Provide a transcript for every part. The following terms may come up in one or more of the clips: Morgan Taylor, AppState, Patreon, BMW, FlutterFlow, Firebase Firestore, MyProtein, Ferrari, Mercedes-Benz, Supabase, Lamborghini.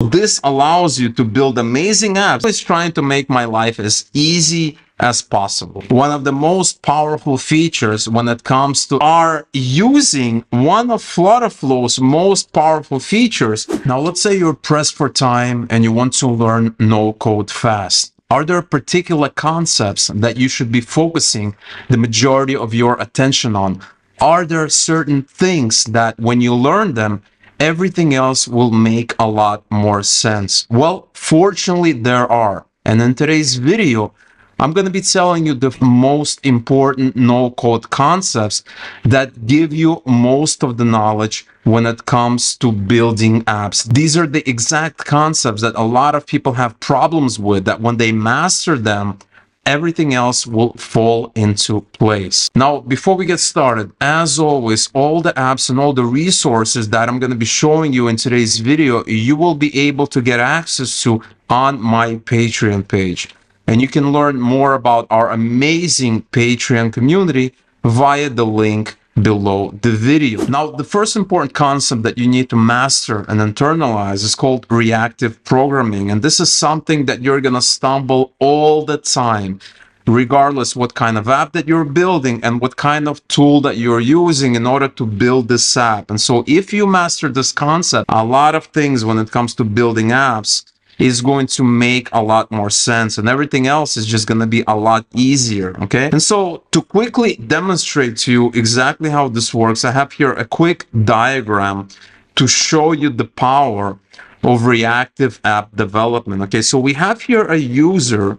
This allows you to build amazing apps. It's trying to make my life as easy as possible. One of the most powerful features when it comes to are using one of FlutterFlow's most powerful features. Now, let's say you're pressed for time and you want to learn no-code fast. Are there particular concepts that you should be focusing the majority of your attention on? Are there certain things that when you learn them, everything else will make a lot more sense? Well, fortunately, there are. And in today's video, I'm going to be telling you the most important no-code concepts that give you most of the knowledge when it comes to building apps. These are the exact concepts that a lot of people have problems with, that when they master them, everything else will fall into place. Now, before we get started, as always, all the apps and all the resources that I'm going to be showing you in today's video, you will be able to get access to on my Patreon page. And you can learn more about our amazing Patreon community via the link below the video. Now, the first important concept that you need to master and internalize is called reactive programming. And this is something that you're going to stumble all the time, regardless what kind of app that you're building and what kind of tool that you're using in order to build this app. And so if you master this concept, a lot of things when it comes to building apps is going to make a lot more sense, and everything else is just going to be a lot easier, okay? And so to quickly demonstrate to you exactly how this works, I have here a quick diagram to show you the power of reactive app development, okay? So we have here a user,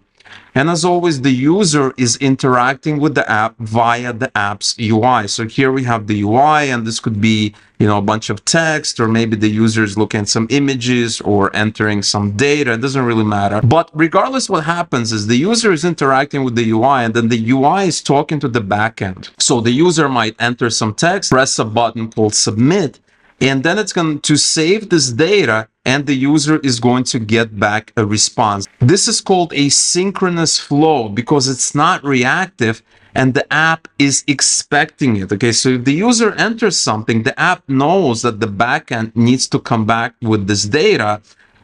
and as always, the user is interacting with the app via the app's UI. So here we have the UI, and this could be, you know, a bunch of text, or maybe the user is looking at some images or entering some data. It doesn't really matter. But regardless, what happens is the user is interacting with the UI, and then the UI is talking to the backend. So the user might enter some text, press a button called submit, and then it's going to save this data, and the user is going to get back a response. This is called a synchronous flow because it's not reactive and the app is expecting it. Okay, so if the user enters something, the app knows that the backend needs to come back with this data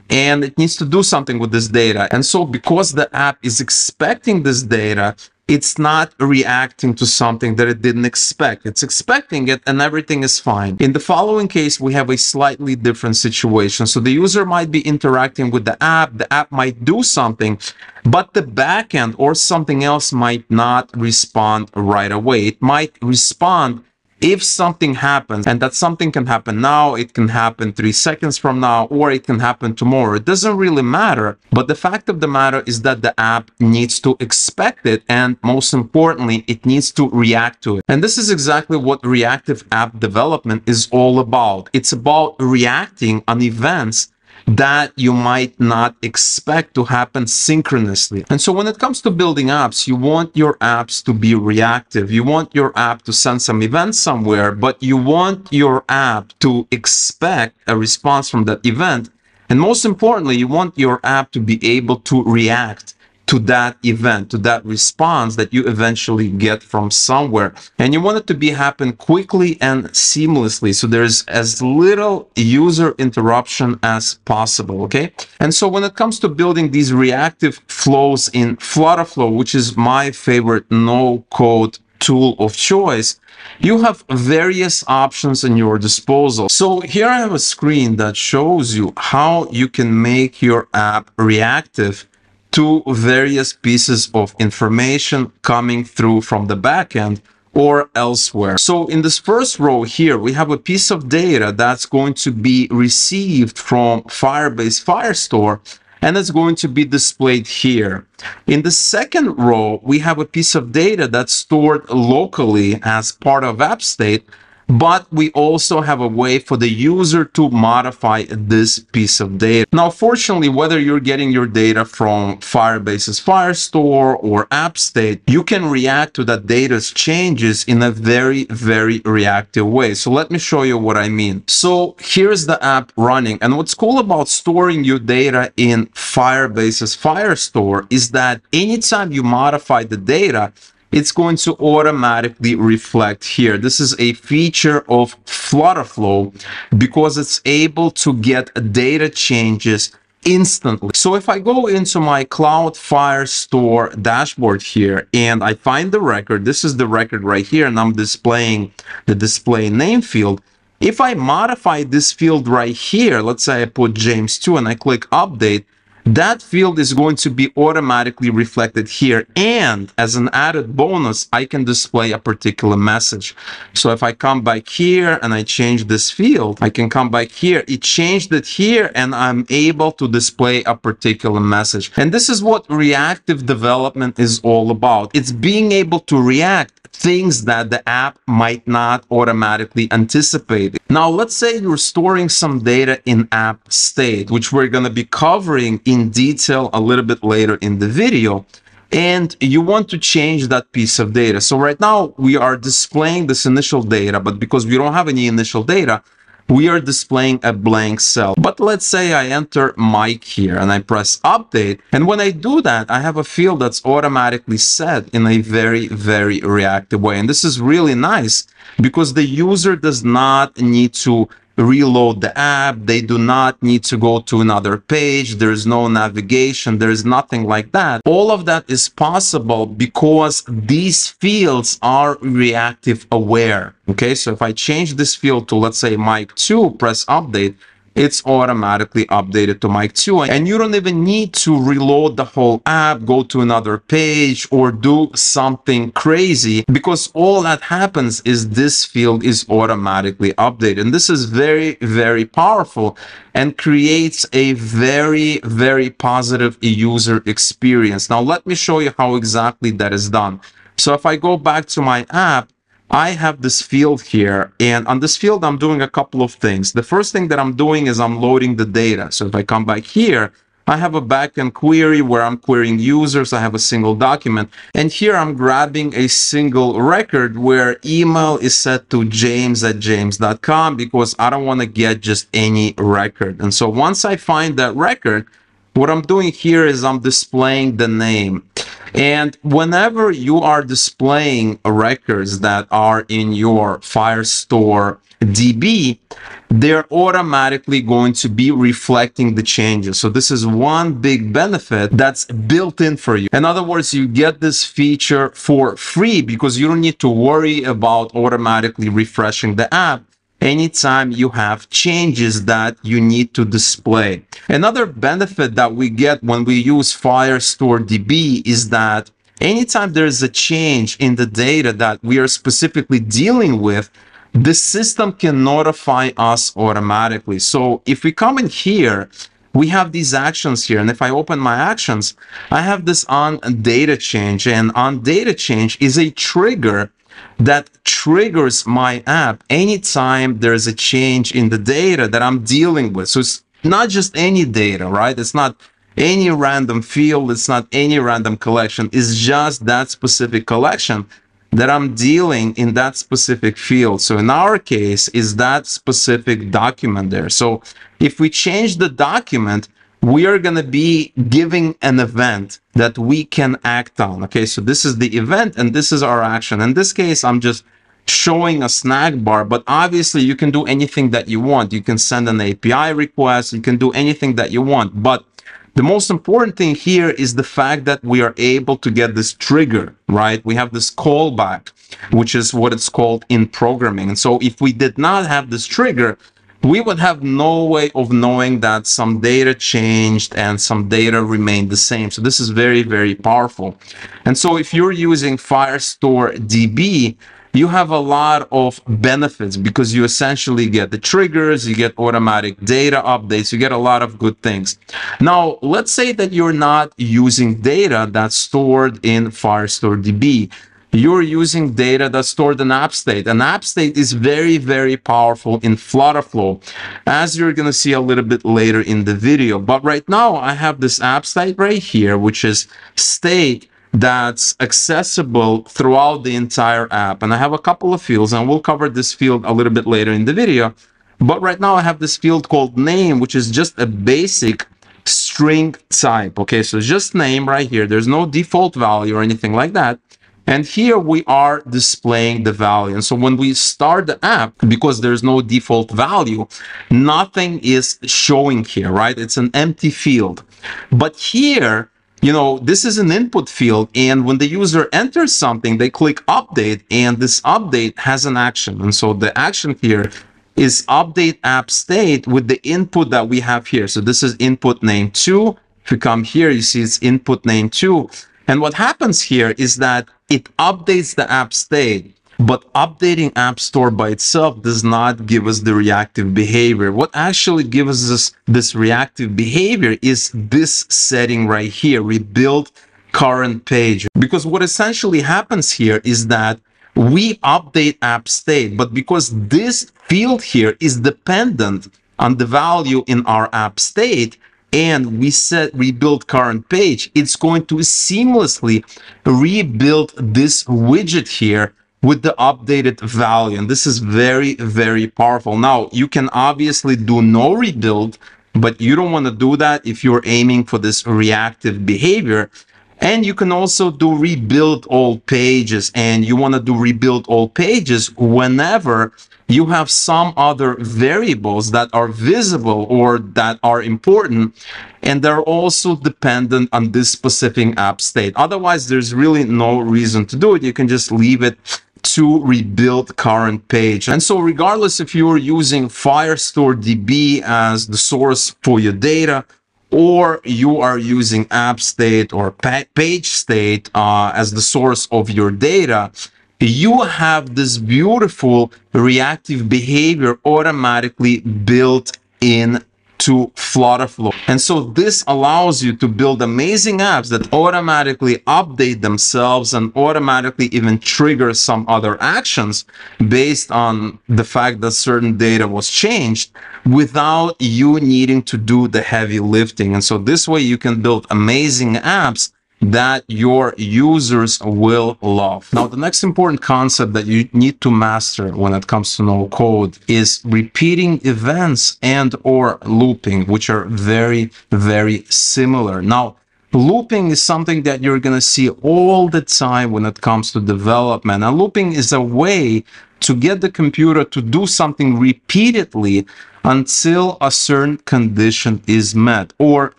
and it needs to do something with this data. And so because the app is expecting this data, it's not reacting to something that it didn't expect. It's expecting it and everything is fine. In the following case, we have a slightly different situation. So the user might be interacting with the app might do something, but the backend or something else might not respond right away. It might respond if something happens, and that something can happen now, it can happen 3 seconds from now, or it can happen tomorrow. It doesn't really matter, but the fact of the matter is that the app needs to expect it, and most importantly, it needs to react to it. And this is exactly what reactive app development is all about. It's about reacting on events that you might not expect to happen synchronously. And so when it comes to building apps, you want your apps to be reactive. You want your app to send some event somewhere, but you want your app to expect a response from that event. And most importantly, you want your app to be able to react to that event, to that response that you eventually get from somewhere. And you want it to be happen quickly and seamlessly, so there's as little user interruption as possible, okay? And so when it comes to building these reactive flows in FlutterFlow, which is my favorite no-code tool of choice, you have various options in your disposal. So here I have a screen that shows you how you can make your app reactive to various pieces of information coming through from the backend or elsewhere. So in this first row here, we have a piece of data that's going to be received from Firebase Firestore, and it's going to be displayed here. In the second row, we have a piece of data that's stored locally as part of AppState, but we also have a way for the user to modify this piece of data. Now, fortunately, whether you're getting your data from Firebase's Firestore or AppState, you can react to that data's changes in a very, very reactive way. So let me show you what I mean. So here's the app running. And what's cool about storing your data in Firebase's Firestore is that anytime you modify the data, it's going to automatically reflect here. This is a feature of FlutterFlow because it's able to get data changes instantly. So if I go into my Cloud Firestore dashboard here and I find the record, this is the record right here, and I'm displaying the display name field. If I modify this field right here, let's say I put James 2 and I click update, that field is going to be automatically reflected here. And as an added bonus, I can display a particular message. So if I come back here and I change this field, I can come back here, it changed it here, and I'm able to display a particular message. And this is what reactive development is all about. It's being able to react things that the app might not automatically anticipate. Now, let's say you're storing some data in app state, which we're going to be covering in detail a little bit later in the video, and you want to change that piece of data. So right now we are displaying this initial data, but because we don't have any initial data, we are displaying a blank cell. But let's say I enter Mike here and I press update. And when I do that, I have a field that's automatically set in a very, very reactive way. And this is really nice because the user does not need to reload the app. They do not need to go to another page. There is no navigation. There is nothing like that. All of that is possible because these fields are reactive aware. Okay, so if I change this field to, let's say, Mike 2, press update, it's automatically updated to Mike 2. And you don't even need to reload the whole app, go to another page, or do something crazy, because all that happens is this field is automatically updated. And this is very, very powerful and creates a very, very positive user experience. Now, let me show you how exactly that is done. So if I go back to my app, I have this field here, and on this field, I'm doing a couple of things. The first thing that I'm doing is I'm loading the data. So if I come back here, I have a backend query where I'm querying users. I have a single document, and here I'm grabbing a single record where email is set to james@james.com because I don't want to get just any record. And so once I find that record, what I'm doing here is I'm displaying the name. And whenever you are displaying records that are in your Firestore DB, they're automatically going to be reflecting the changes. So this is one big benefit that's built in for you. In other words, you get this feature for free because you don't need to worry about automatically refreshing the app anytime you have changes that you need to display. Another benefit that we get when we use Firestore DB is that anytime there is a change in the data that we are specifically dealing with, the system can notify us automatically. So if we come in here, we have these actions here. And if I open my actions, I have this on data change, and on data change is a trigger that triggers my app anytime there is a change in the data that I'm dealing with. So it's not just any data, right? It's not any random field. It's not any random collection. It's just that specific collection that I'm dealing in that specific field. So in our case, is that specific document there. So if we change the document, we are going to be giving an event that we can act on. Okay, so this is the event and this is our action. In this case, I'm just showing a snack bar, but obviously you can do anything that you want. You can send an API request, you can do anything that you want. But the most important thing here is the fact that we are able to get this trigger, right? We have this callback, which is what it's called in programming. And so if we did not have this trigger, we would have no way of knowing that some data changed and some data remained the same. So this is very, very powerful. And so if you're using Firestore DB, you have a lot of benefits because you essentially get the triggers, you get automatic data updates, you get a lot of good things. Now, let's say that you're not using data that's stored in Firestore DB. You're using data that's stored in AppState. And AppState is very, very powerful in FlutterFlow, as you're going to see a little bit later in the video. But right now, I have this AppState right here, which is state that's accessible throughout the entire app. And I have a couple of fields, and we'll cover this field a little bit later in the video. But right now, I have this field called name, which is just a basic string type. Okay, so just name right here. There's no default value or anything like that. And here we are displaying the value. And so when we start the app, because there's no default value, nothing is showing here, right? It's an empty field. But here, you know, this is an input field, and when the user enters something, they click update, and this update has an action. And so the action here is update app state with the input that we have here. So this is input name 2. If you come here, you see it's input name 2. And what happens here is that it updates the app state, but updating App Store by itself does not give us the reactive behavior. What actually gives us this reactive behavior is this setting right here, rebuild current page. Because what essentially happens here is that we update app state, but because this field here is dependent on the value in our app state, and we set rebuild current page, it's going to seamlessly rebuild this widget here with the updated value. And this is very, very powerful. Now, you can obviously do no rebuild, but you don't want to do that if you're aiming for this reactive behavior. And you can also do rebuild all pages, and you want to do rebuild all pages whenever you have some other variables that are visible or that are important, and they're also dependent on this specific app state. Otherwise, there's really no reason to do it. You can just leave it to rebuild current page. And so regardless if you're using Firestore DB as the source for your data, or you are using app state or page state as the source of your data, you have this beautiful reactive behavior automatically built in to FlutterFlow. And so this allows you to build amazing apps that automatically update themselves and automatically even trigger some other actions based on the fact that certain data was changed without you needing to do the heavy lifting. And so this way you can build amazing apps that your users will love. Now, the next important concept that you need to master when it comes to no code is repeating events and or looping, which are very, very similar. Now, looping is something that you're going to see all the time when it comes to development. And looping is a way to get the computer to do something repeatedly until a certain condition is met or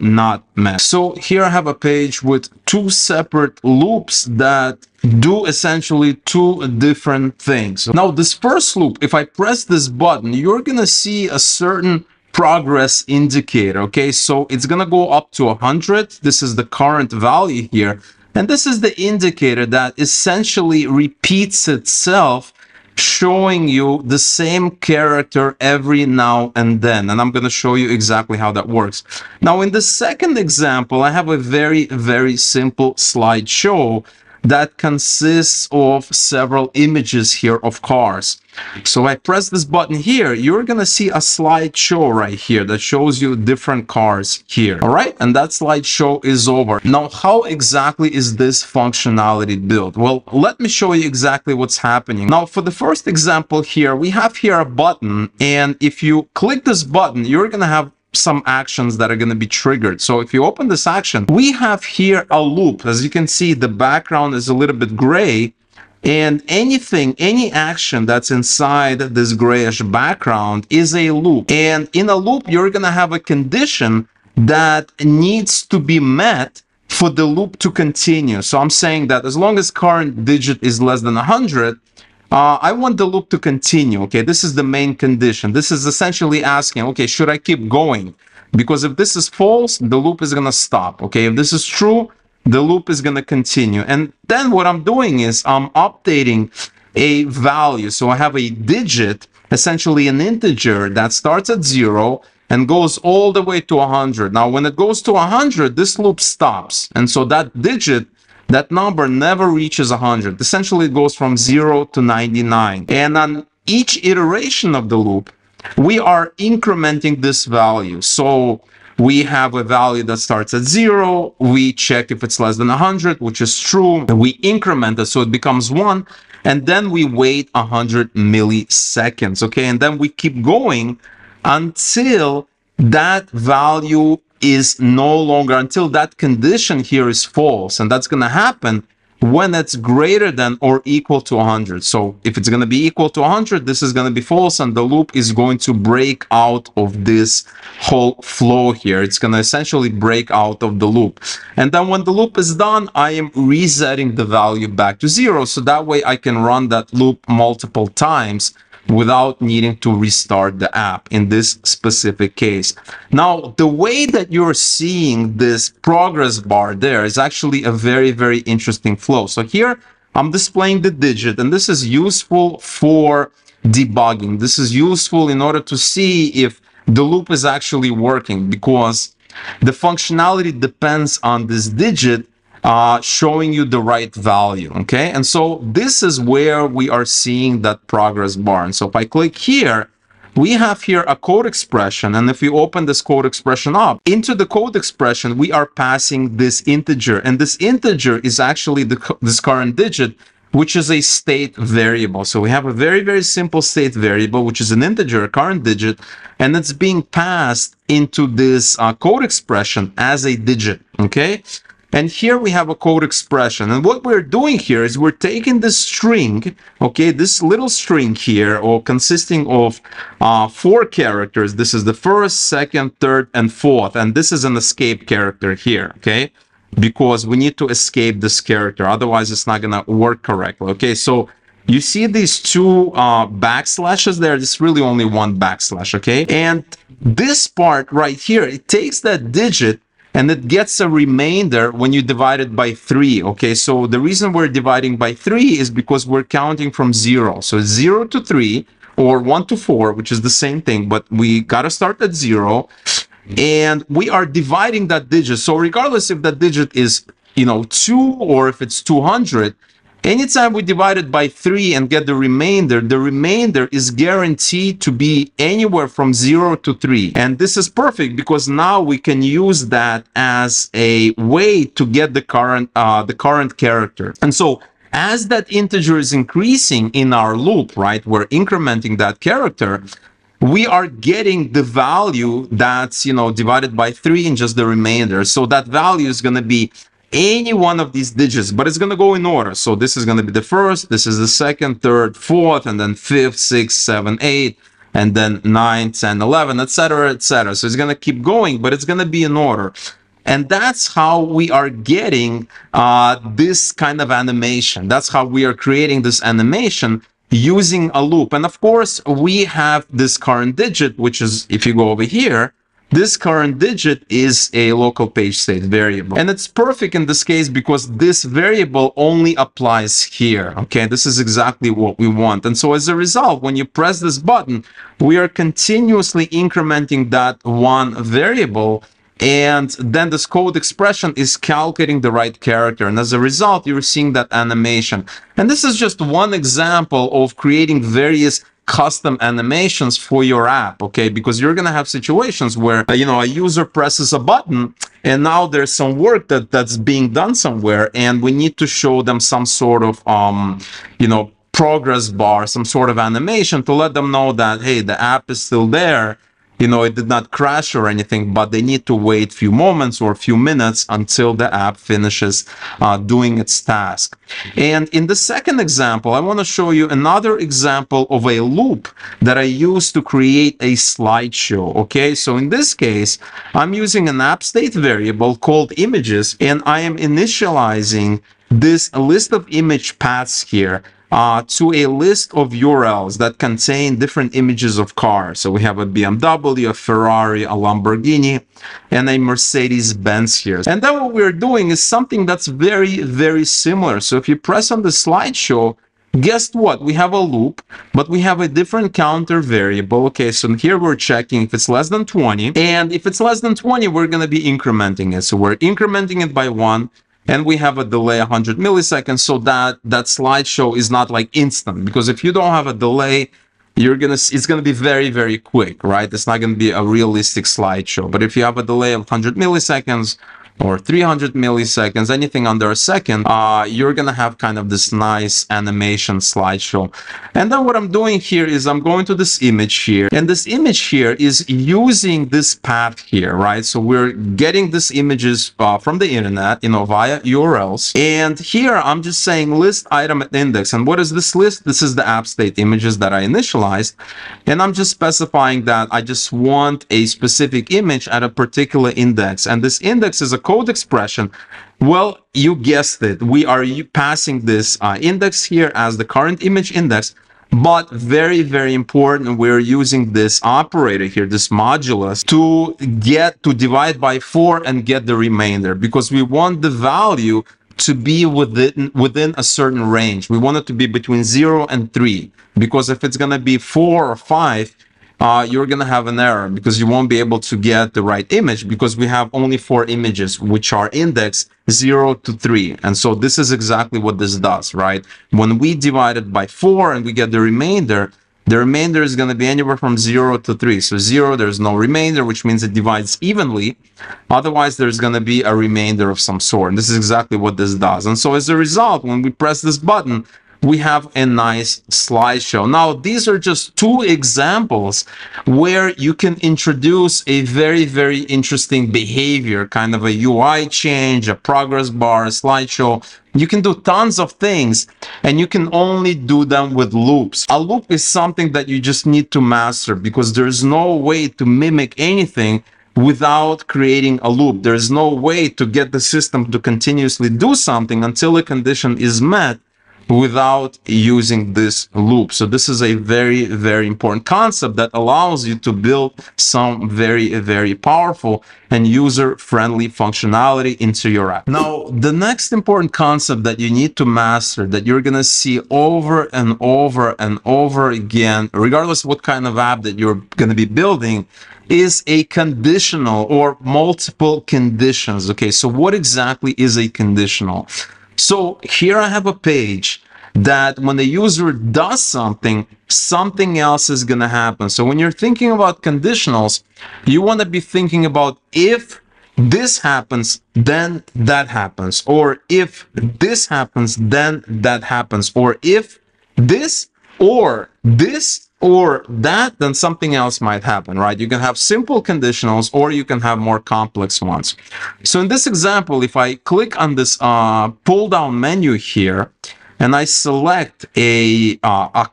not met. So here I have a page with two separate loops that do essentially two different things. Now, this first loop, if I press this button, you're going to see a certain progress indicator. Okay, so it's going to go up to 100. This is the current value here. And this is the indicator that essentially repeats itself, showing you the same character every now and then. And I'm going to show you exactly how that works. Now, in the second example, I have a very, very simple slideshow that consists of several images here of cars. So I press this button here, you're going to see a slideshow right here that shows you different cars here. All right, and that slideshow is over. Now, how exactly is this functionality built? Well, let me show you exactly what's happening. Now, for the first example here, we have here a button, and if you click this button, you're going to have some actions that are going to be triggered. So if you open this action, we have here a loop. As you can see, the background is a little bit gray, and anything, any action that's inside this grayish background is a loop. And in a loop, you're going to have a condition that needs to be met for the loop to continue. So I'm saying that as long as current digit is less than 100, I want the loop to continue. Okay, this is the main condition. This is essentially asking, okay, should I keep going? Because if this is false, the loop is going to stop. Okay, if this is true, the loop is going to continue. And then what I'm doing is I'm updating a value. So I have a digit, essentially an integer that starts at 0 and goes all the way to 100. Now, when it goes to 100, this loop stops. And so that digit, that number never reaches 100. Essentially, it goes from 0 to 99. And on each iteration of the loop, we are incrementing this value. So we have a value that starts at 0. We check if it's less than 100, which is true. We increment it so it becomes 1. And then we wait 100 milliseconds. Okay, and then we keep going until that value is no longer, until that condition here is false. And that's going to happen when it's greater than or equal to 100. So if it's going to be equal to 100, this is going to be false, and the loop is going to break out of this whole flow here. It's going to essentially break out of the loop. And then when the loop is done, I am resetting the value back to 0. So that way I can run that loop multiple times without needing to restart the app in this specific case. Now, the way that you're seeing this progress bar there is actually a very, very interesting flow. So here I'm displaying the digit, and this is useful for debugging. This is useful in order to see if the loop is actually working, because the functionality depends on this digit showing you the right value, okay? And so this is where we are seeing that progress bar. And so if I click here, we have here a code expression. And if you open this code expression up, into the code expression, we are passing this integer. And this integer is actually this current digit, which is a state variable. So we have a very, very simple state variable, which is an integer, a current digit, and it's being passed into this code expression as a digit, okay? And here we have a code expression. And what we're doing here is we're taking this string, okay, this little string here, or consisting of 4 characters. This is the first, second, third, and fourth. And this is an escape character here, okay, because we need to escape this character. Otherwise, it's not going to work correctly, okay? So you see these two backslashes there. There's really only one backslash, okay? And this part right here, it takes that digit, and it gets a remainder when you divide it by 3, okay? So the reason we're dividing by 3 is because we're counting from 0. So 0 to 3 or 1 to 4, which is the same thing, but we got to start at 0. And we are dividing that digit. So regardless if that digit is, you know, 2 or if it's 200, anytime we divide it by 3 and get the remainder is guaranteed to be anywhere from 0 to 3. And this is perfect because now we can use that as a way to get the current character. And so as that integer is increasing in our loop, right, we're incrementing that character, we are getting the value that's, you know, divided by 3 and just the remainder. So that value is going to be any one of these digits, but it's going to go in order. So this is going to be the first, this is the second, third, fourth, and then 5th, 6th, 7th, 8th, and then 9, 10, 11, etc., etc. So it's going to keep going, but it's going to be in order. And that's how we are getting this kind of animation. That's how we are creating this animation using a loop. And of course, we have this current digit, which is, if you go over here, this current digit is a local page state variable. And it's perfect in this case because this variable only applies here. Okay, this is exactly what we want. And so as a result, when you press this button, we are continuously incrementing that one variable. And then this code expression is calculating the right character. And as a result, you're seeing that animation. And this is just one example of creating various custom animations for your app, okay? Because you're gonna have situations where, you know, a user presses a button and now there's some work that's being done somewhere, and we need to show them some sort of, you know, progress bar, some sort of animation to let them know that, hey, the app is still there. You know, it did not crash or anything, but they need to wait a few moments or a few minutes until the app finishes doing its task. And in the second example, I want to show you another example of a loop that I use to create a slideshow, okay? So in this case, I'm using an AppState variable called images, and I am initializing this list of image paths here to a list of URLs that contain different images of cars. So we have a BMW, a Ferrari, a Lamborghini, and a Mercedes-Benz here. And then what we're doing is something that's very, very similar. So if you press on the slideshow, guess what? We have a loop, but we have a different counter variable. Okay, so here we're checking if it's less than 20. And if it's less than 20, we're going to be incrementing it. So we're incrementing it by 1. And we have a delay 100 milliseconds so that slideshow is not like instant, because if you don't have a delay, you're gonna it's gonna be very, very quick, right? It's not gonna be a realistic slideshow. But if you have a delay of 100 milliseconds or 300 milliseconds, anything under a second, you're gonna have kind of this nice animation slideshow. And then what I'm doing here is I'm going to this image here, and this image here is using this path here, right? So we're getting these images from the internet, you know, via URLs. And here I'm just saying list item at index. And what is this list? This is the app state images that I initialized. And I'm just specifying that I just want a specific image at a particular index. And this index is a code expression. Well, you guessed it. We are passing this index here as the current image index. But very, very important, we're using this operator here, this modulus, to divide by 4 and get the remainder, because we want the value to be within a certain range. We want it to be between 0 and 3, because if it's going to be 4 or 5, you're going to have an error, because you won't be able to get the right image, because we have only 4 images, which are indexed 0 to 3. And so this is exactly what this does, right? When we divide it by 4 and we get the remainder is going to be anywhere from 0 to 3. So 0, there's no remainder, which means it divides evenly. Otherwise, there's going to be a remainder of some sort. And this is exactly what this does. And so as a result, when we press this button, we have a nice slideshow. Now, these are just 2 examples where you can introduce a very, very interesting behavior, kind of a UI change, a progress bar, a slideshow. You can do tons of things, and you can only do them with loops. A loop is something that you just need to master, because there's no way to mimic anything without creating a loop. There's no way to get the system to continuously do something until a condition is met without using this loop. So this is a very, very important concept that allows you to build some very, very powerful and user-friendly functionality into your app. Now, the next important concept that you need to master, that you're gonna see over and over and over again, regardless of what kind of app that you're gonna be building, is a conditional or multiple conditions. Okay, so what exactly is a conditional? So here I have a page that when the user does something, something else is going to happen. So when you're thinking about conditionals, you want to be thinking about if this happens, then that happens, or if this happens, then that happens, or if this or this or that, then something else might happen, right? You can have simple conditionals, or you can have more complex ones. So in this example, if I click on this pull down menu here and I select a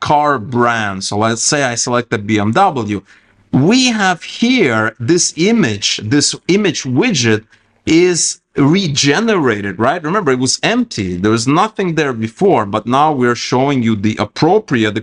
car brand, so let's say I select the BMW, we have here this image widget is regenerated, right? Remember, it was empty. There was nothing there before, but now we're showing you the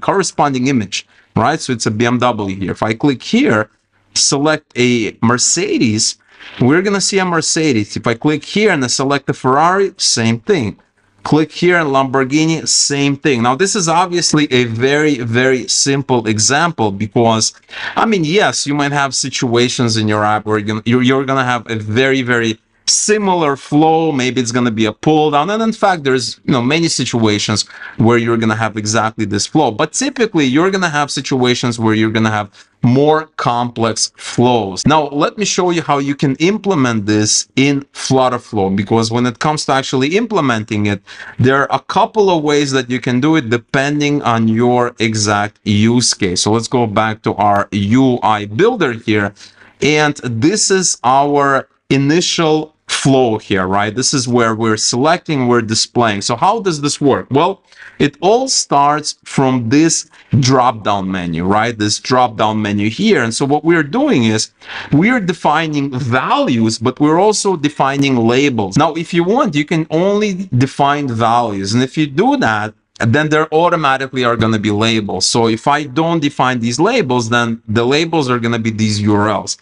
corresponding image, right? So it's a BMW here. If I click here, select a Mercedes, we're going to see a Mercedes. If I click here and I select a Ferrari, same thing. Click here and Lamborghini, same thing. Now, this is obviously a very, very simple example because, I mean, yes, you might have situations in your app where you're going to have a very, very similar flow. Maybe it's going to be a pull down, and in fact there's many situations where you're going to have exactly this flow, but typically you're going to have situations where you're going to have more complex flows. Now let me show you how you can implement this in FlutterFlow, because when it comes to actually implementing it, there are a couple of ways that you can do it depending on your exact use case. So let's go back to our UI builder here, and this is our initial flow here, right? This is where we're selecting, we're displaying. So how does this work? Well, it all starts from this drop-down menu, right? This drop-down menu here. And so what we're doing is we're defining values, but we're also defining labels. Now, if you want, you can only define values. And if you do that, then there automatically are going to be labels. So if I don't define these labels, then the labels are going to be these URLs.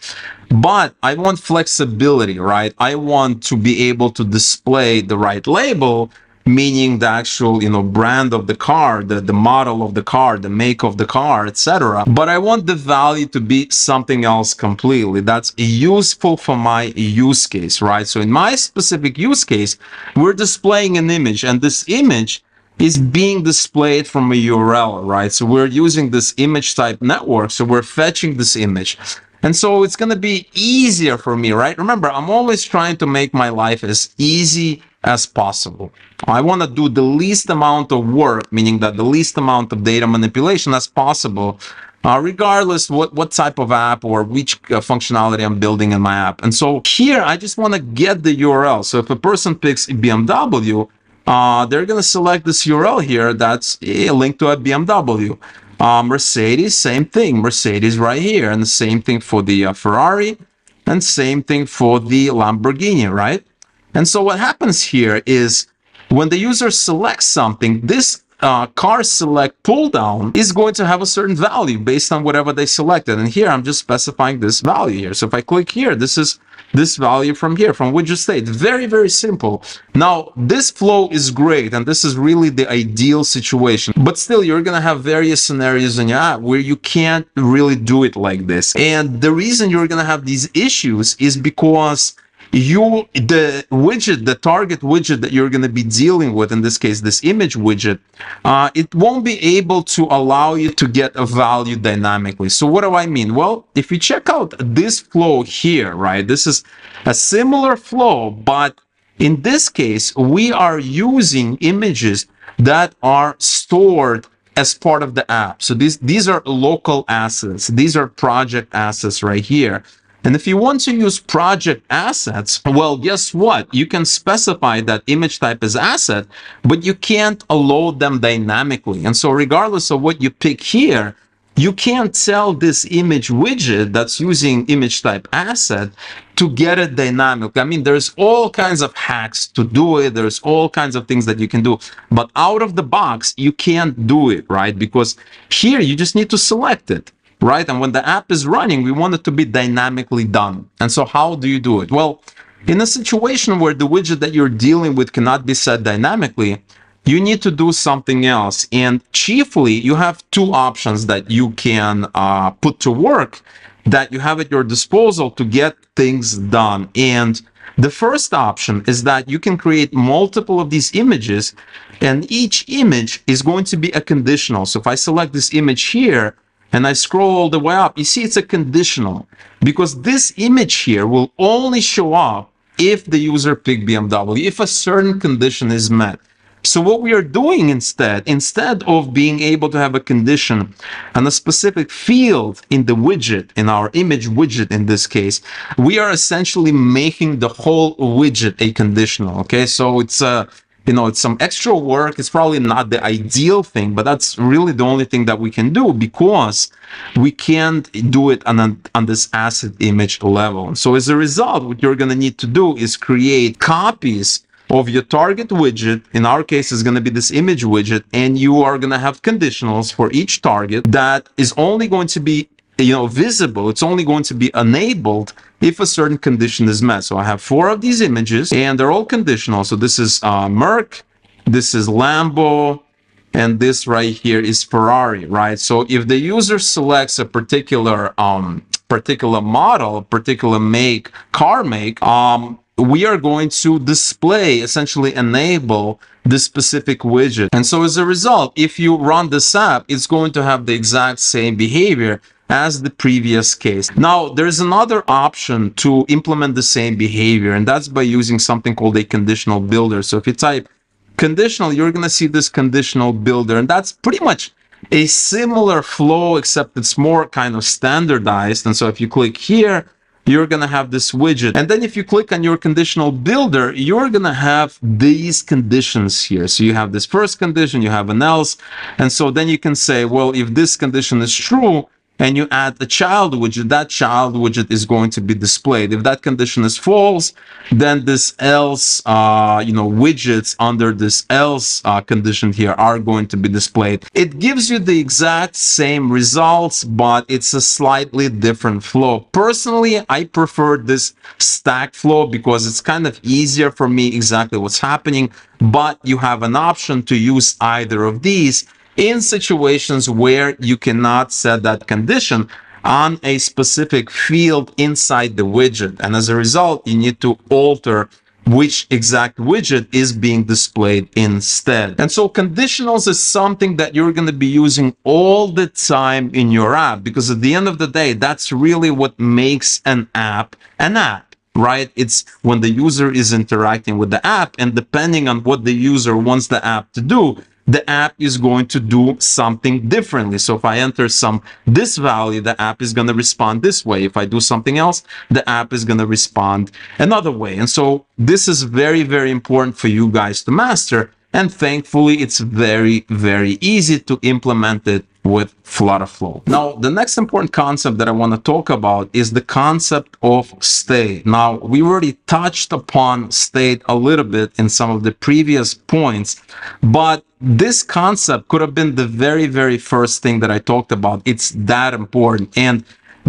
But I want flexibility, right? I want to be able to display the right label, meaning the actual, brand of the car, the model of the car, the make of the car, etc. But I want the value to be something else completely. That's useful for my use case, right? So in my specific use case, we're displaying an image, and this image is being displayed from a URL, right? So we're using this image type network. So we're fetching this image. And so it's going to be easier for me, right? Remember, I'm always trying to make my life as easy as possible. I want to do the least amount of work, meaning that the least amount of data manipulation as possible, regardless what type of app or which functionality I'm building in my app. And so here, I just want to get the URL. So if a person picks BMW, they're going to select this URL here that's a link to a BMW. Mercedes, same thing. Mercedes right here. And the same thing for the Ferrari. And same thing for the Lamborghini, right? And so what happens here is when the user selects something, this car select pull down is going to have a certain value based on whatever they selected. And here I'm just specifying this value here. So if I click here, this is this value from here, from widget state. Very, very simple. Now, this flow is great, and this is really the ideal situation. But still, you're going to have various scenarios in your app where you can't really do it like this. And the reason you're going to have these issues is because the target widget that you're going to be dealing with, in this case, this image widget, it won't be able to allow you to get a value dynamically. So what do I mean? Well, if you check out this flow here, right, this is a similar flow, but in this case, we are using images that are stored as part of the app. So these are local assets. These are project assets right here. And if you want to use project assets, well, guess what? You can specify that image type is asset, but you can't allow them dynamically. And so regardless of what you pick here, you can't tell this image widget that's using image type asset to get it dynamic. I mean, there's all kinds of hacks to do it. There's all kinds of things that you can do. But out of the box, you can't do it, right? Because here you just need to select it. Right? And when the app is running, we want it to be dynamically done. And so how do you do it? Well, in a situation where the widget that you're dealing with cannot be set dynamically, you need to do something else. And chiefly, you have two options that you can put to work that you have at your disposal to get things done. And the first option is that you can create multiple of these images, and each image is going to be a conditional. So if I select this image here, and I scroll all the way up, you see it's a conditional, because this image here will only show up if the user picked BMW, if a certain condition is met. So what we are doing instead of being able to have a condition and a specific field in the widget, in our image widget in this case, we are essentially making the whole widget a conditional, okay? So it's it's some extra work. It's probably not the ideal thing, but that's really the only thing that we can do because we can't do it on this asset image level. So as a result, what you're going to need to do is create copies of your target widget. In our case, it's going to be this image widget, and you are going to have conditionals for each target that is only going to be visible. It's only going to be enabled if a certain condition is met. So I have four of these images, and they're all conditional. So this is Merc, this is Lambo, and this right here is Ferrari, right? So if the user selects a particular model, particular make, car make, we are going to display, essentially enable this specific widget. And so as a result, if you run this app, it's going to have the exact same behavior as the previous case. Now, there's another option to implement the same behavior, and that's by using something called a conditional builder. So if you type conditional, you're going to see this conditional builder, and that's pretty much a similar flow, except it's more kind of standardized. And so if you click here, you're going to have this widget. And then if you click on your conditional builder, you're going to have these conditions here. So you have this first condition, you have an else. And so then you can say, well, if this condition is true, and you add a child widget, that child widget is going to be displayed. If that condition is false, then this else, widgets under this else condition here are going to be displayed. It gives you the exact same results, but it's a slightly different flow. Personally, I prefer this stack flow because it's kind of easier for me exactly what's happening, but you have an option to use either of these in situations where you cannot set that condition on a specific field inside the widget. And as a result, you need to alter which exact widget is being displayed instead. And so conditionals is something that you're going to be using all the time in your app, because at the end of the day, that's really what makes an app, right? It's when the user is interacting with the app, and depending on what the user wants the app to do, the app is going to do something differently. So if I enter this value, the app is going to respond this way. If I do something else, the app is going to respond another way. And so this is very, very important for you guys to master. And thankfully, it's very, very easy to implement it with FlutterFlow. Now, the next important concept that I want to talk about is the concept of state. Now, we already touched upon state a little bit in some of the previous points, but this concept could have been the very, very first thing that I talked about. It's that important. And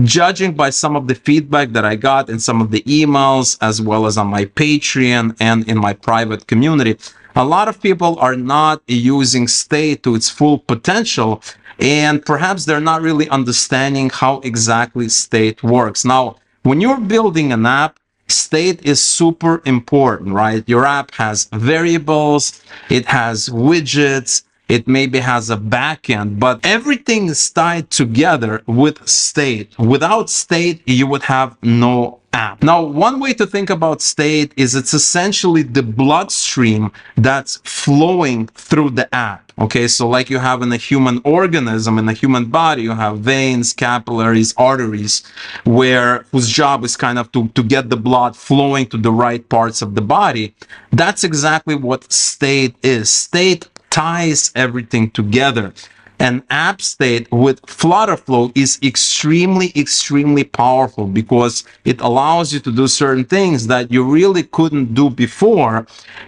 judging by some of the feedback that I got in some of the emails, as well as on my Patreon and in my private community, a lot of people are not using state to its full potential, and perhaps they're not really understanding how exactly state works. Now, when you're building an app, state is super important, right? Your app has variables, it has widgets, it maybe has a backend, but everything is tied together with state. Without state, you would have no app. Now, one way to think about state is it's essentially the bloodstream that's flowing through the app. Okay, so like you have in a human organism, in a human body, you have veins, capillaries, arteries, whose job is kind of to get the blood flowing to the right parts of the body. That's exactly what state is. State ties everything together. And AppState with FlutterFlow is extremely, extremely powerful because it allows you to do certain things that you really couldn't do before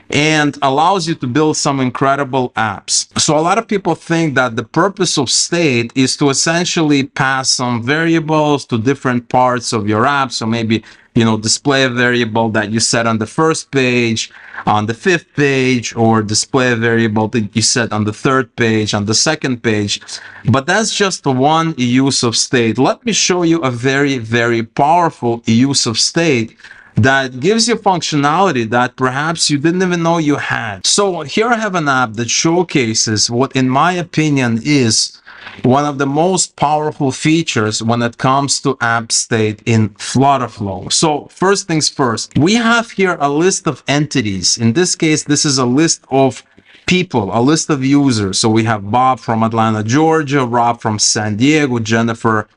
and allows you to build some incredible apps. So a lot of people think that the purpose of state is to essentially pass some variables to different parts of your app. So maybe, you know, display a variable that you set on the first page, on the fifth page, or display a variable that you set on the third page, on the second page. But that's just one use of state. Let me show you a very, very powerful use of state that gives you functionality that perhaps you didn't even know you had. So here I have an app that showcases what, in my opinion, is one of the most powerful features when it comes to AppState in FlutterFlow. So first things first, we have here a list of entities. In this case, this is a list of people, a list of users. So we have Bob from Atlanta, Georgia, Rob from San Diego, Jennifer,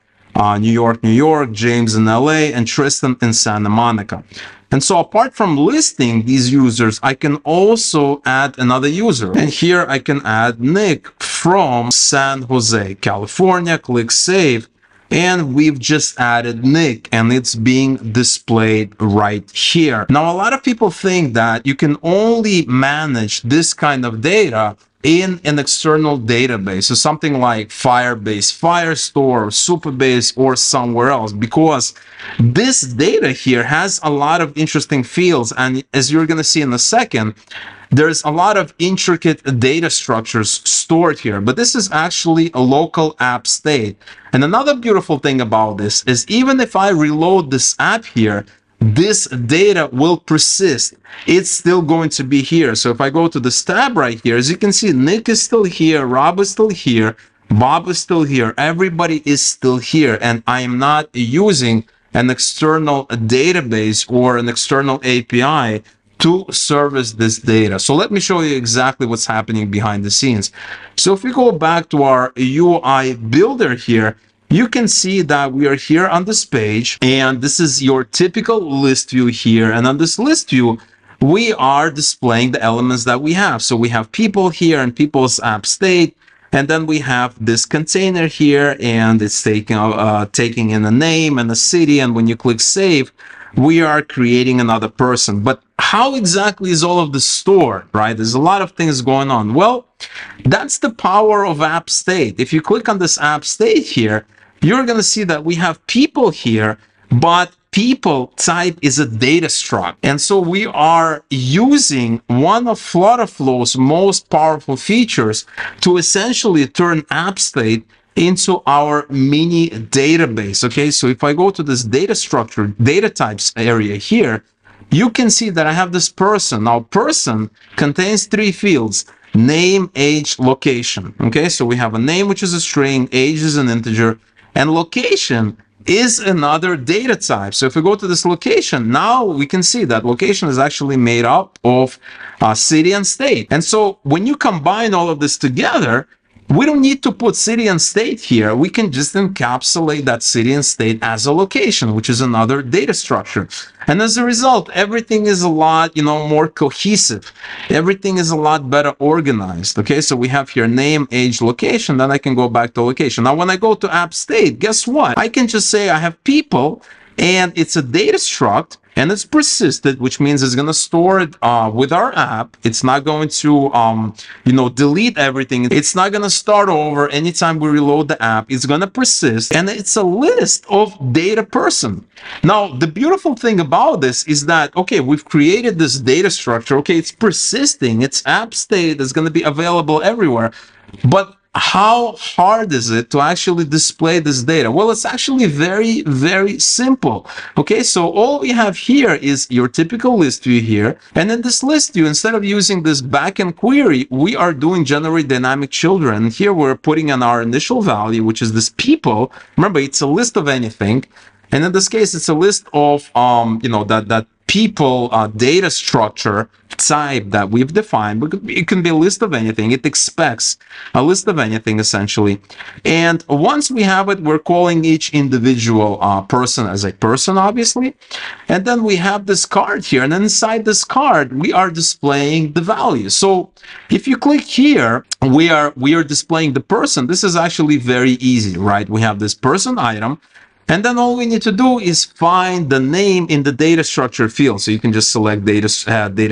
New York, New York, James in LA, and Tristan in Santa Monica. And so apart from listing these users, I can also add another user. And here I can add Nick from San Jose, California. Click save. And we've just added Nick, and it's being displayed right here. Now, a lot of people think that you can only manage this kind of data in an external database, so something like Firebase Firestore, or Supabase, or somewhere else, because this data here has a lot of interesting fields, and as you're going to see in a second, there's a lot of intricate data structures stored here, but this is actually a local app state. And another beautiful thing about this is even if I reload this app here, this data will persist. It's still going to be here. So if I go to this tab right here, as you can see, Nick is still here, Rob is still here, Bob is still here, everybody is still here, and I am not using an external database or an external API to service this data. So let me show you exactly what's happening behind the scenes. So if we go back to our UI builder here, you can see that we are here on this page, and this is your typical list view here. And on this list view, we are displaying the elements that we have. So we have people here and people's app state, and then we have this container here, and it's taking in a name and a city. And when you click save, we are creating another person. But how exactly is all of this stored, right? There's a lot of things going on. Well, that's the power of app state. If you click on this app state here, you're going to see that we have people here, but people type is a data struct. And so we are using one of FlutterFlow's most powerful features to essentially turn AppState into our mini database. Okay, so if I go to this data structure, data types area here, you can see that I have this person. Now, person contains three fields: name, age, location. Okay, so we have a name, which is a string, age is an integer, and location is another data type. So if we go to this location, now we can see that location is actually made up of city and state. And so when you combine all of this together, we don't need to put city and state here. We can just encapsulate that city and state as a location, which is another data structure. And as a result, everything is a lot, more cohesive. Everything is a lot better organized. Okay, so we have here name, age, location. Then I can go back to location. Now, when I go to AppState, guess what? I can just say I have people, and it's a data struct, and it's persisted, which means it's going to store it with our app. It's not going to, delete everything. It's not going to start over anytime we reload the app. It's going to persist, and it's a list of data person. Now, the beautiful thing about this is that, okay, we've created this data structure. Okay, it's persisting. It's app state. It's going to be available everywhere. But how hard is it to actually display this data? Well, it's actually very, very simple. Okay, so all we have here is your typical list view here. And in this list view, instead of using this backend query, we are doing generate dynamic children. Here we're putting in our initial value, which is this people. Remember, it's a list of anything. And in this case, it's a list of, that people data structure type that we've defined. It can be a list of anything. It expects a list of anything, essentially. And once we have it, we're calling each individual person as a person, obviously. And then we have this card here. And inside this card, we are displaying the value. So if you click here, we are displaying the person. This is actually very easy, right? We have this person item. And then all we need to do is find the name in the data structure field. So you can just select data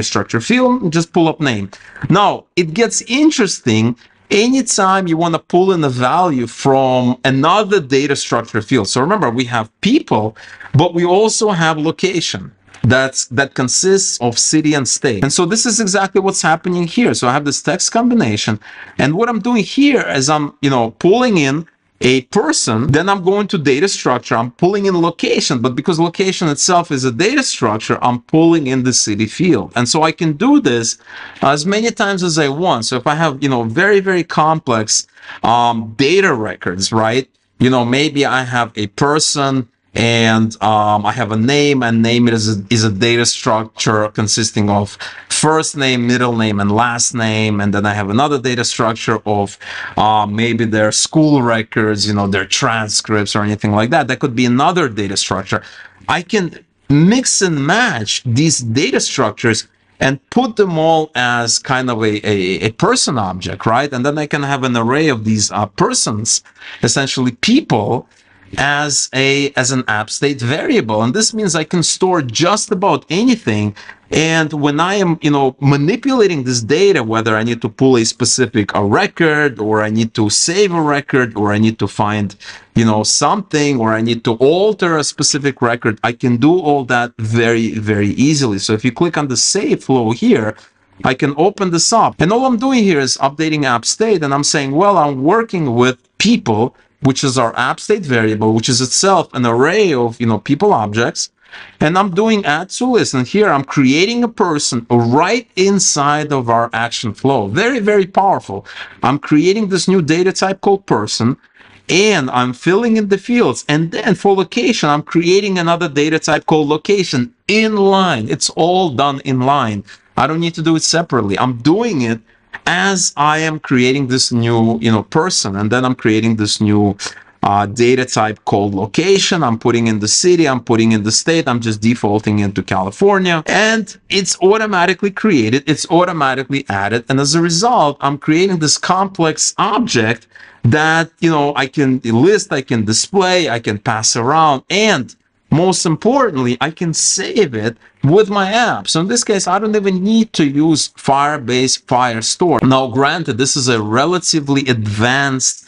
structure field and just pull up name. Now, it gets interesting anytime you want to pull in a value from another data structure field. So remember, we have people, but we also have location. That consists of city and state. And so this is exactly what's happening here. So I have this text combination. And what I'm doing here is I'm, pulling in a person, then I'm going to data structure, I'm pulling in location, but because location itself is a data structure, I'm pulling in the city field. And so I can do this as many times as I want. So if I have, very, very complex data records, right? Maybe I have a person and I have a name, and name is a data structure consisting of first name, middle name, and last name. And then I have another data structure of maybe their school records, their transcripts or anything like that. That could be another data structure. I can mix and match these data structures and put them all as kind of a person object, right? And then I can have an array of these persons, essentially people, as an app state variable. And this means I can store just about anything. And when I am, manipulating this data, whether I need to pull a specific record, or I need to save a record, or I need to find, something, or I need to alter a specific record, I can do all that very, very easily. So if you click on the save flow here, I can open this up. And all I'm doing here is updating app state. And I'm saying, well, I'm working with people, which is our app state variable, which is itself an array of, people objects. And I'm doing add to list. And here I'm creating a person right inside of our action flow. Very, very powerful. I'm creating this new data type called person, and I'm filling in the fields. And then for location, I'm creating another data type called location inline. It's all done inline. I don't need to do it separately. I'm doing it as I am creating this new, person, and then I'm creating this new data type called location. I'm putting in the city, I'm putting in the state, I'm just defaulting into California, and it's automatically created, it's automatically added. And as a result, I'm creating this complex object that, I can list, I can display, I can pass around, and most importantly, I can save it with my app. So in this case, I don't even need to use Firebase Firestore. Now, granted, this is a relatively advanced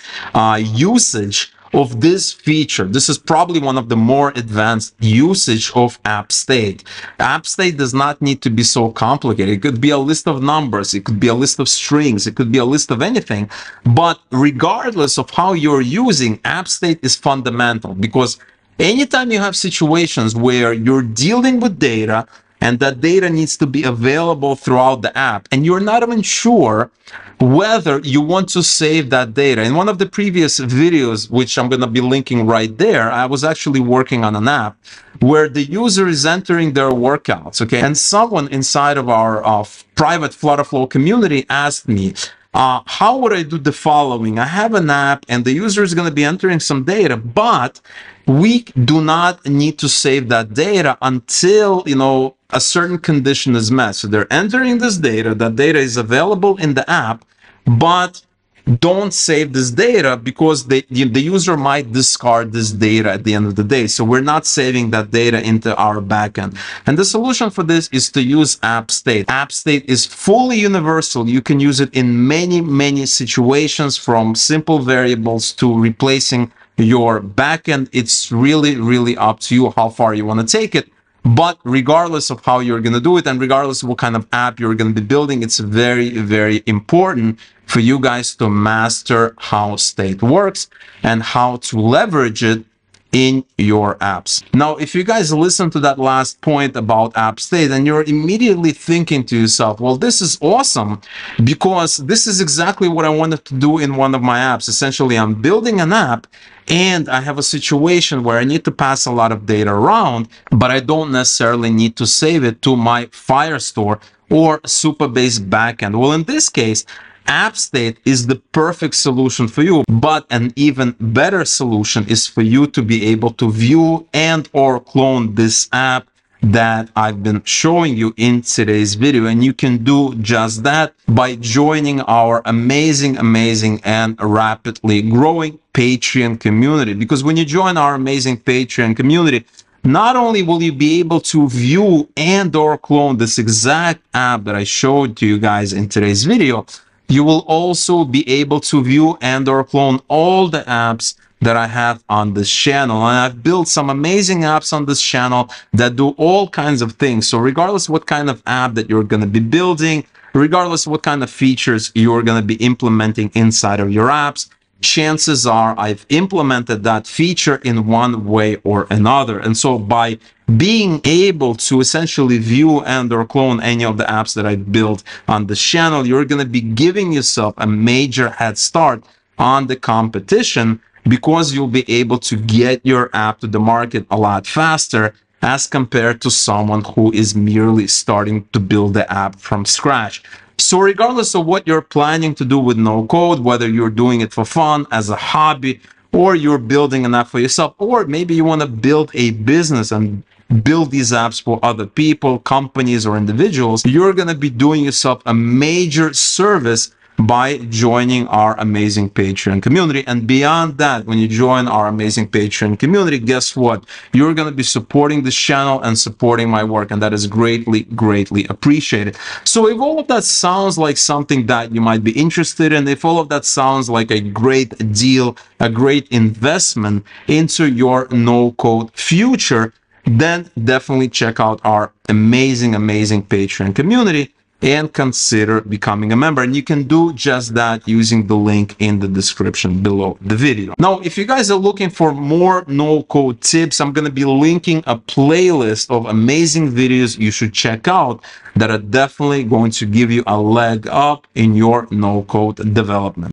usage of this feature. This is probably one of the more advanced usage of AppState. AppState does not need to be so complicated. It could be a list of numbers. It could be a list of strings. It could be a list of anything. But regardless of how you're using, AppState is fundamental, because anytime you have situations where you're dealing with data and that data needs to be available throughout the app, and you're not even sure whether you want to save that data. In one of the previous videos, which I'm going to be linking right there, I was actually working on an app where the user is entering their workouts, okay? And someone inside of our private FlutterFlow community asked me, how would I do the following? I have an app and the user is going to be entering some data, but we do not need to save that data until, you know, a certain condition is met. So they're entering this data, that data is available in the app, but don't save this data because the user might discard this data at the end of the day. So we're not saving that data into our backend. And the solution for this is to use AppState. AppState is fully universal. You can use it in many, many situations, from simple variables to replacing your backend. It's really, really up to you how far you want to take it. But regardless of how you're going to do it and regardless of what kind of app you're going to be building, it's very, very important for you guys to master how state works and how to leverage it in your apps. Now, if you guys listen to that last point about AppState and you're immediately thinking to yourself, well, this is awesome because this is exactly what I wanted to do in one of my apps. Essentially, I'm building an app and I have a situation where I need to pass a lot of data around, but I don't necessarily need to save it to my Firestore or Supabase backend. Well, in this case, AppState is the perfect solution for you, but an even better solution is for you to be able to view and or clone this app that I've been showing you in today's video. And you can do just that by joining our amazing, amazing and rapidly growing Patreon community. Because when you join our amazing Patreon community, not only will you be able to view and or clone this exact app that I showed to you guys in today's video, you will also be able to view and or clone all the apps that I have on this channel. And I've built some amazing apps on this channel that do all kinds of things. So regardless what kind of app that you're going to be building, regardless what kind of features you're going to be implementing inside of your apps, chances are I've implemented that feature in one way or another. And so by being able to essentially view and or clone any of the apps that I built on this channel, you're going to be giving yourself a major head start on the competition because you'll be able to get your app to the market a lot faster as compared to someone who is merely starting to build the app from scratch. So regardless of what you're planning to do with no code, whether you're doing it for fun, as a hobby, or you're building an app for yourself, or maybe you want to build a business and build these apps for other people, companies, or individuals, you're going to be doing yourself a major service by joining our amazing Patreon community. And beyond that, when you join our amazing Patreon community, guess what? You're going to be supporting this channel and supporting my work, and that is greatly, greatly appreciated. So if all of that sounds like something that you might be interested in, if all of that sounds like a great deal, a great investment into your no-code future, then definitely check out our amazing, amazing Patreon community and consider becoming a member. And you can do just that using the link in the description below the video. Now, if you guys are looking for more no-code tips, I'm going to be linking a playlist of amazing videos you should check out that are definitely going to give you a leg up in your no-code development.